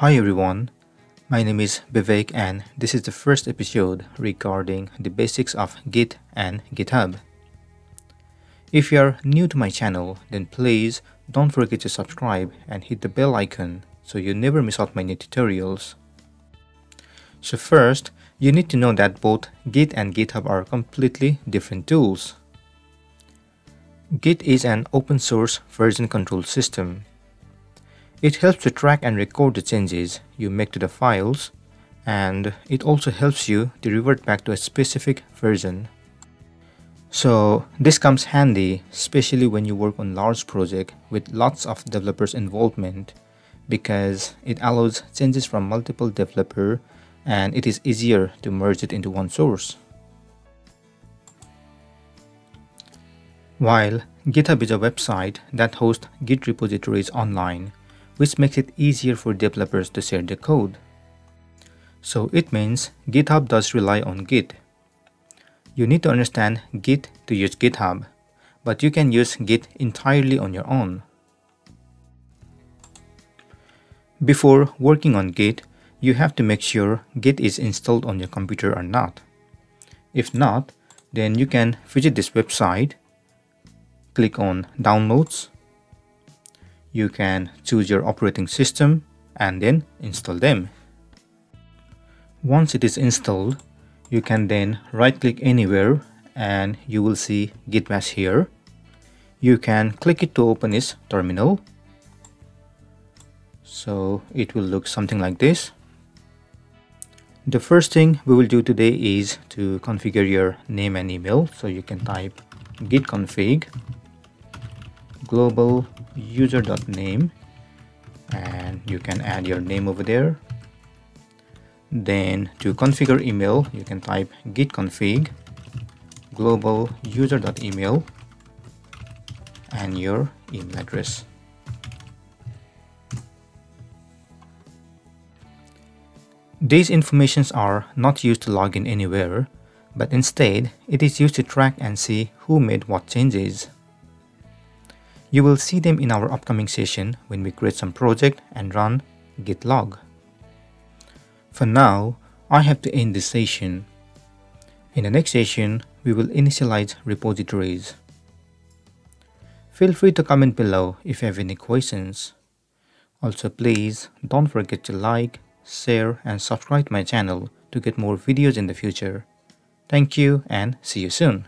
Hi everyone, my name is Vivek and this is the first episode regarding the basics of Git and GitHub. If you are new to my channel, then please don't forget to subscribe and hit the bell icon so you never miss out my new tutorials. So first, you need to know that both Git and GitHub are completely different tools. Git is an open source version control system. It helps to track and record the changes you make to the files, and it also helps you to revert back to a specific version. So this comes handy, especially when you work on large projects with lots of developers involvement, because it allows changes from multiple developers and it is easier to merge it into one source. While GitHub is a website that hosts Git repositories online, which makes it easier for developers to share the code. So it means GitHub does rely on Git. You need to understand Git to use GitHub, but you can use Git entirely on your own. Before working on Git, you have to make sure Git is installed on your computer or not. If not, then you can visit this website, click on Downloads, you can choose your operating system and then install them. Once it is installed, you can then right-click anywhere and you will see Git Bash here. You can click it to open its terminal. So it will look something like this. The first thing we will do today is to configure your name and email. So you can type git config global user.name and you can add your name over there. Then to configure email, you can type git config global user.email and your email address. These informations are not used to log in anywhere, but instead it is used to track and see who made what changes. You will see them in our upcoming session when we create some project and run git log. For now, I have to end this session. In the next session, we will initialize repositories. Feel free to comment below if you have any questions. Also, please don't forget to like, share and subscribe to my channel to get more videos in the future. Thank you and see you soon.